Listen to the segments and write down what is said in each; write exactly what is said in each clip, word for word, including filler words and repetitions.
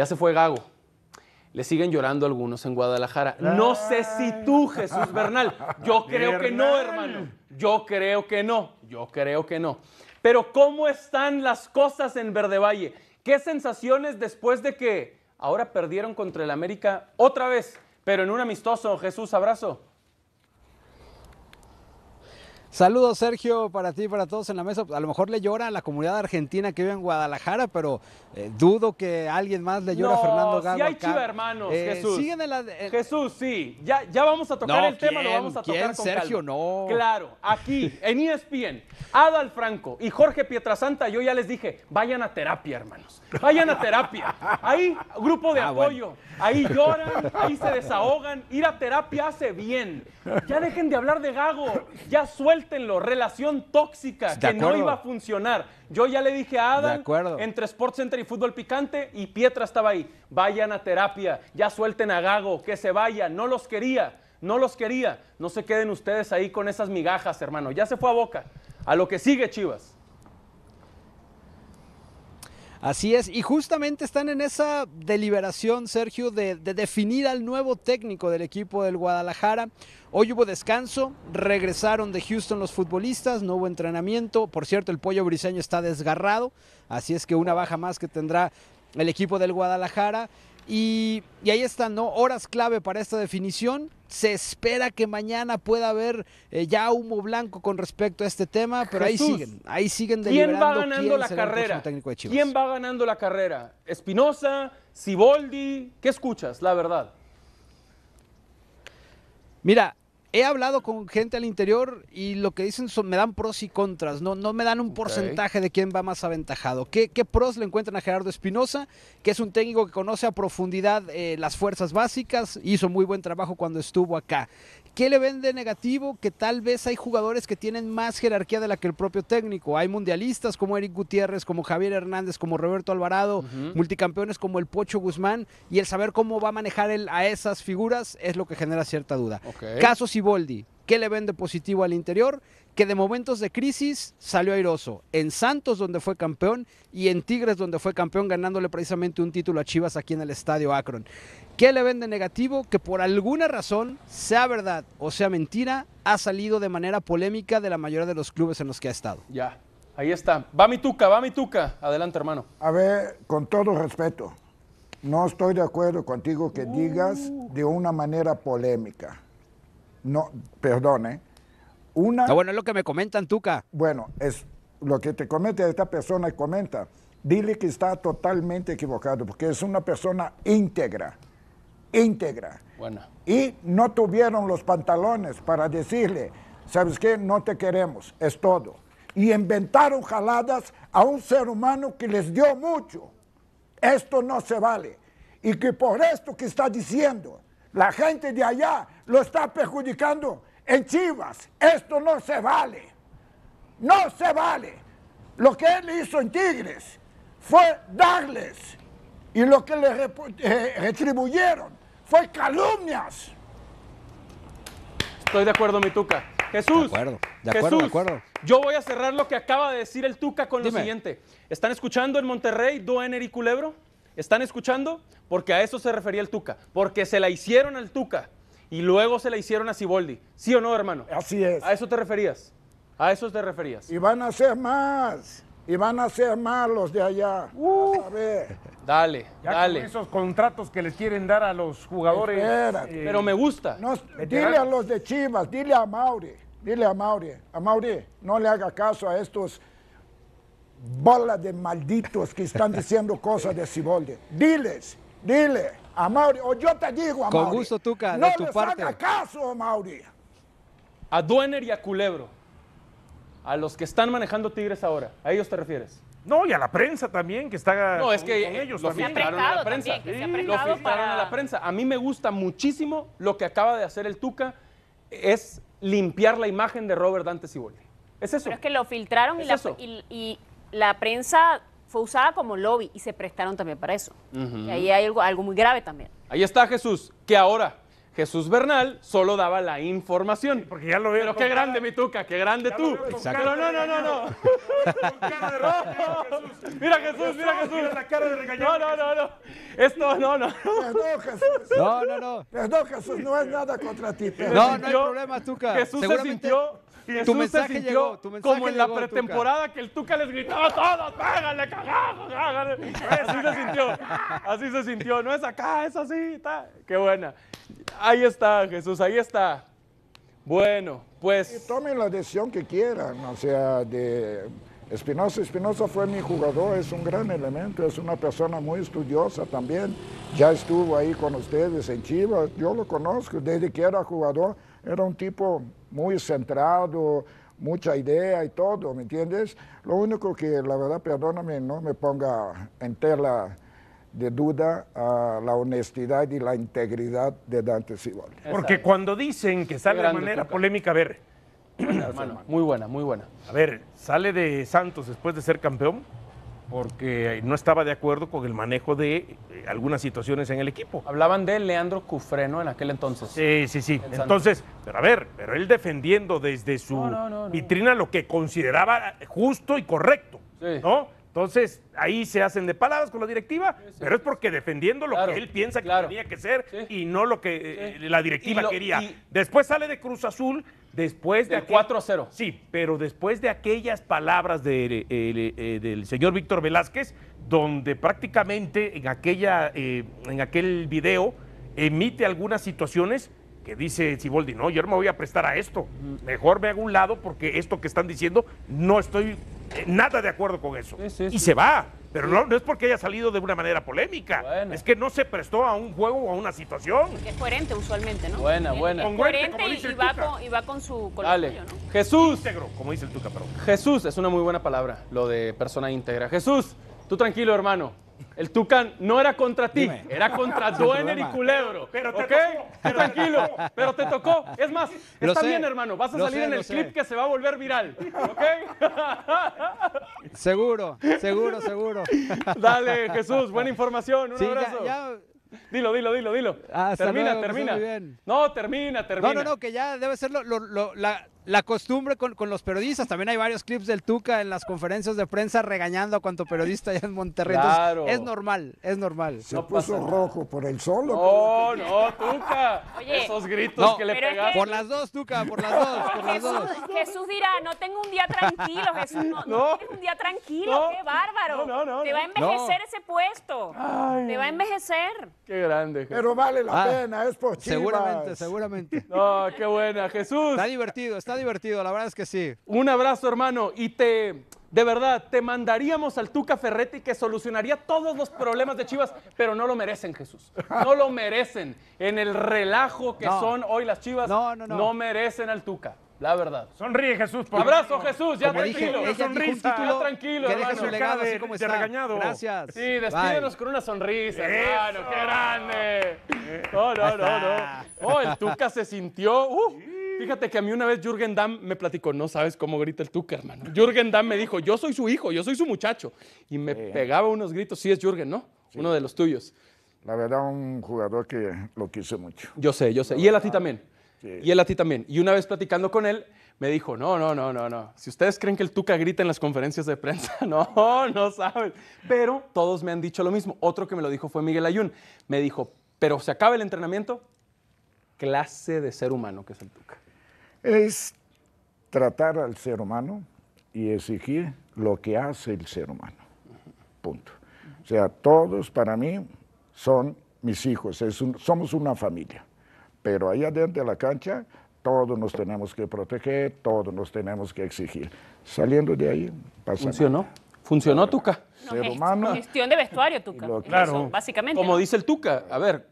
Ya se fue Gago. Le siguen llorando algunos en Guadalajara. No sé si tú, Jesús Bernal. Yo creo que no, hermano. Yo creo que no. Yo creo que no. Pero ¿cómo están las cosas en Verdevalle? ¿Qué sensaciones después de que ahora perdieron contra el América otra vez, pero en un amistoso? Jesús, abrazo. Saludos, Sergio, para ti y para todos en la mesa. A lo mejor le llora a la comunidad argentina que vive en Guadalajara, pero eh, dudo que alguien más le llore no, a Fernando Gago. Sí hay chiva, hermanos, eh, Jesús. Siguen el, el... Jesús, sí. Ya, ya vamos a tocar no, el ¿quién? tema, lo vamos a ¿quién? tocar con Sergio, calma. no. Claro, aquí, en E S P N, Adal Franco y Jorge Pietrasanta, yo ya les dije, vayan a terapia, hermanos. Vayan a terapia. Ahí, grupo de ah, apoyo. Bueno. Ahí lloran, ahí se desahogan. Ir a terapia hace bien. Ya dejen de hablar de Gago. Ya suelten. Relación tóxica que no iba a funcionar. Yo ya le dije a Adam entre Sports Center y Fútbol Picante, y Pietra estaba ahí. Vayan a terapia, ya suelten a Gago, que se vaya. No los quería, no los quería. No se queden ustedes ahí con esas migajas, hermano. Ya se fue a Boca. A lo que sigue, Chivas. Así es, y justamente están en esa deliberación, Sergio, de, de definir al nuevo técnico del equipo del Guadalajara. Hoy hubo descanso, regresaron de Houston los futbolistas, no hubo entrenamiento. Por cierto, el Pollo Briseño está desgarrado, así es que una baja más que tendrá el equipo del Guadalajara. Y, y ahí están, ¿no? Horas clave para esta definición. Se espera que mañana pueda haber eh, ya humo blanco con respecto a este tema, pero Jesús, ahí siguen, ahí siguen deliberando. ¿Quién va ganando quién la carrera? ¿Quién va ganando la carrera? ¿Espinoza? ¿Siboldi? ¿Qué escuchas, la verdad? Mira, he hablado con gente al interior y lo que dicen son, me dan pros y contras, no, no me dan un porcentaje okay. de quién va más aventajado. ¿Qué, qué pros le encuentran a Gerardo Espinoza, que es un técnico que conoce a profundidad eh, las fuerzas básicas, hizo muy buen trabajo cuando estuvo acá? ¿Qué le ven de negativo? Que tal vez hay jugadores que tienen más jerarquía de la que el propio técnico. Hay mundialistas como Eric Gutiérrez, como Javier Hernández, como Roberto Alvarado, uh-huh. multicampeones como el Pocho Guzmán, y el saber cómo va a manejar él a esas figuras es lo que genera cierta duda. Okay. Caso Siboldi, ¿qué le ven de positivo al interior? Que de momentos de crisis salió airoso. En Santos, donde fue campeón, y en Tigres, donde fue campeón, ganándole precisamente un título a Chivas aquí en el Estadio Akron. ¿Qué le ven de negativo? Que por alguna razón, sea verdad o sea mentira, ha salido de manera polémica de la mayoría de los clubes en los que ha estado. Ya, ahí está. Va mi Tuca, va mi Tuca. Adelante, hermano. A ver, con todo respeto, no estoy de acuerdo contigo que uh. digas de una manera polémica. No, perdone. Una, no, bueno, es lo que me comentan, Tuca. Bueno, es lo que te comenta esta persona y comenta. Dile que está totalmente equivocado, porque es una persona íntegra, íntegra. Bueno. Y no tuvieron los pantalones para decirle, ¿sabes qué? No te queremos, es todo. Y inventaron jaladas a un ser humano que les dio mucho. Esto no se vale. Y que por esto que está diciendo, la gente de allá lo está perjudicando en Chivas. Esto no se vale. No se vale. Lo que él hizo en Tigres fue darles. Y lo que le eh, retribuyeron fue calumnias. Estoy de acuerdo, mi Tuca. Jesús. De acuerdo, de acuerdo, Jesús, de acuerdo. Yo voy a cerrar lo que acaba de decir el Tuca con Dime. lo siguiente. ¿Están escuchando en Monterrey, Duener y Culebro? ¿Están escuchando? Porque a eso se refería el Tuca. Porque se la hicieron al Tuca y luego se la hicieron a Siboldi. ¿Sí o no, hermano? Así es. ¿A eso te referías? A eso te referías. Y van a hacer más. Y van a hacer más los de allá. Uh, a ver. Dale, ya dale. Con esos contratos que les quieren dar a los jugadores. Espérate. Eh, Pero me gusta. No, dile a los de Chivas, dile a Mauri. Dile a Mauri. A Mauri, no le haga caso a estos bola de malditos que están diciendo cosas de Siboldi. Diles, dile a Mauri, o yo te digo a Mauri. Con gusto, Tuca, de tu parte. No les haga caso, Mauri. A Duener y a Culebro, a los que están manejando Tigres ahora, ¿a ellos te refieres? No, y a la prensa también, que está no, es que con ellos lo filtraron a la prensa. También, que sí, se lo filtraron para... a la prensa. A mí me gusta muchísimo lo que acaba de hacer el Tuca, es limpiar la imagen de Robert Dante Siboldi. Es eso. Pero es que lo filtraron, ¿Es y, la, eso? Y, y la prensa fue usada como lobby y se prestaron también para eso. Uh-huh. Y ahí hay algo, algo muy grave también. Ahí está, Jesús, que ahora... Jesús Bernal solo daba la información. Porque ya lo veo. Pero qué cara, grande, mi Tuca, qué grande ya tú. Exacto. Pero no, no, no, no. Cara de regañado, Jesús. Mira Jesús, mira Jesús. Mira la cara de regañado. No, no, no, no. Esto, no, no. Perdón, Jesús. No, no, no. Perdón, Jesús, no es nada contra ti. Pero. No, no hay problema, Tuca. Jesús se sintió... Jesús tu mensaje se llegó, tu mensaje como en llegó, la pretemporada Tuca. Que el Tuca les gritaba a todos, pégale, cagamos, háganle. Así se sintió, así se sintió, no es acá, es así, está. Qué buena. Ahí está, Jesús, ahí está. Bueno, pues... Y tomen la decisión que quieran, o sea, de... Espinoza, Espinoza fue mi jugador, es un gran elemento, es una persona muy estudiosa también, ya estuvo ahí con ustedes en Chivas, yo lo conozco, desde que era jugador, era un tipo muy centrado, mucha idea y todo, ¿me entiendes? Lo único que, la verdad, perdóname, no me ponga en tela de duda a la honestidad y la integridad de Dante Siboldi. Porque cuando dicen que sale de manera polémica, a ver... Buena, hermano. Muy buena, muy buena. A ver, sale de Santos después de ser campeón porque no estaba de acuerdo con el manejo de algunas situaciones en el equipo. Hablaban de Leandro Cufreno en aquel entonces. Sí, sí, sí. En entonces, Santos. Pero a ver, pero él defendiendo desde su no, no, no, no. vitrina lo que consideraba justo y correcto, sí. ¿no? Entonces, ahí se hacen de palabras con la directiva, sí, sí. pero es porque defendiendo lo claro, que él piensa que claro. tenía que ser sí. y no lo que sí. eh, la directiva lo, quería. Y... Después sale de Cruz Azul, después de... Aquel... cuatro a cero. Sí, pero después de aquellas palabras de, eh, eh, eh, del señor Víctor Velázquez, donde prácticamente en, aquella, eh, en aquel video emite algunas situaciones que dice Siboldi, no, yo no me voy a prestar a esto, mejor me hago un lado porque esto que están diciendo no estoy... nada de acuerdo con eso, sí, sí, y sí. se va, pero no, no es porque haya salido de una manera polémica, bueno. es que no se prestó a un juego o a una situación. Es coherente usualmente, ¿no? Buena, buena. Congruente, coherente y, y, va con, y va con su... Con Dale. Tuyo, ¿no? Jesús. Íntegro, como dice el Tuca, perdón. Jesús, es una muy buena palabra, lo de persona íntegra. Jesús, tú tranquilo, hermano. El Tucán no era contra ti, Dime. era contra Duener y Culebro. Pero te ¿Okay? tocó. Pero tranquilo, pero te tocó. Es más, lo está sé, bien, hermano. Vas a salir sé, en el clip sé. que se va a volver viral. ¿Ok? Seguro, seguro, seguro. Dale, Jesús, buena información. Un sí, abrazo. Ya, ya... Dilo, dilo, dilo, dilo. Ah, termina, luego, termina. No, termina, termina. No, no, no, que ya debe ser lo, lo, lo, la, la costumbre con, con los periodistas. También hay varios clips del Tuca en las conferencias de prensa regañando a cuanto periodista allá en Monterrey. Claro. Entonces, es normal, es normal. Se no puso rojo por el sol. No, no, Tuca. Oye, esos gritos no, que le pegaste. Que... Por las dos, Tuca, por las dos, por las dos. Jesús, Jesús dirá, no tengo un día tranquilo, Jesús. No, no, no tengo un día tranquilo, no, qué bárbaro. No, no, no, Te va a envejecer no. ese puesto. Ay. Te va a envejecer. Qué grande, Jesús. Pero vale la ah, pena, es por Chivas. Seguramente, seguramente. No, qué buena, Jesús. Está divertido, está divertido, la verdad es que sí. Un abrazo, hermano, y te, de verdad, te mandaríamos al Tuca Ferretti que solucionaría todos los problemas de Chivas, pero no lo merecen, Jesús. No lo merecen. En el relajo que no. son hoy las Chivas, no, no, no. no merecen al Tuca. La verdad. Sonríe, Jesús. Por abrazo, mío. Jesús. Ya como tranquilo. Dije, sonrisa. Ya tranquilo, que deje su legado así como está. Regañado. Gracias. Sí, despídenos Bye. con una sonrisa, hermano. ¡Qué grande! No, no, no, no. Oh, el Tuca se sintió. Uh, fíjate que a mí una vez Jürgen Damm me platicó, no sabes cómo grita el Tuca, hermano. Jürgen Damm me dijo, yo soy su hijo, yo soy su muchacho. Y me sí. pegaba unos gritos. Sí es Jürgen, ¿no? Sí. Uno de los tuyos. La verdad, un jugador que lo quise mucho. Yo sé, yo sé. La y él a ti también. Sí. Y él a ti también. Y una vez platicando con él, me dijo, no, no, no, no, no. Si ustedes creen que el Tuca grita en las conferencias de prensa, no, no saben. Pero todos me han dicho lo mismo. Otro que me lo dijo fue Miguel Ayun. Me dijo, pero se acaba el entrenamiento, clase de ser humano que es el Tuca. Es tratar al ser humano y exigir lo que hace el ser humano. Punto. O sea, todos para mí son mis hijos. Es un, somos una familia. Pero allá dentro de la cancha, todos nos tenemos que proteger, todos nos tenemos que exigir. Saliendo de ahí, pasa Funcionó. Nada. Funcionó, Ahora, Tuca. Ser no, humano. Gestión de vestuario, Tuca. Lo, claro. Eso, básicamente. Como ¿no? dice el Tuca, a ver,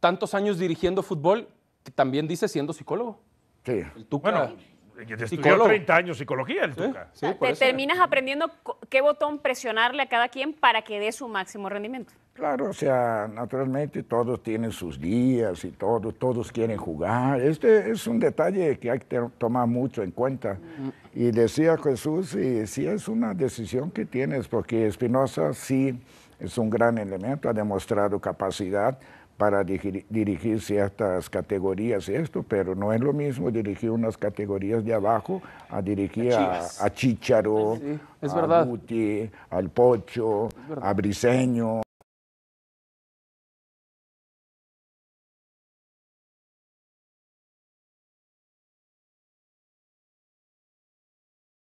tantos años dirigiendo fútbol, que también dice siendo psicólogo. Sí. El Tuca... Bueno. Estudió treinta años psicología el Tuca. Sí, sí, Te terminas aprendiendo qué botón presionarle a cada quien para que dé su máximo rendimiento. Claro, o sea, naturalmente todos tienen sus días y todos, todos quieren jugar. Este es un detalle que hay que tomar mucho en cuenta. Uh-huh. Y decía Jesús, y sí es una decisión que tienes, porque Espinoza sí es un gran elemento, ha demostrado capacidad, para dirigir, dirigirse a estas categorías, esto, pero no es lo mismo dirigir unas categorías de abajo a dirigir a, a Chícharo, sí, a Guti, al Pocho, a Briseño.